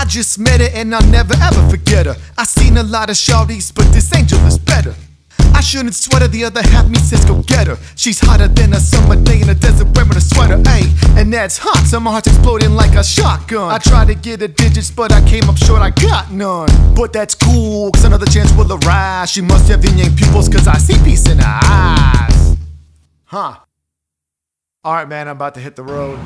I just met her and I'll never ever forget her. I seen a lot of shawties, but this angel is better. I shouldn't sweat her, the other half me says go get her. She's hotter than a summer day in a desert wearing a sweater, ayy. And that's hot, so my heart's exploding like a shotgun. I tried to get her digits, but I came up short, I got none. But that's cool, cause another chance will arise. She must have Indian pupils, cause I see peace in her eyes. Huh. Alright man, I'm about to hit the road.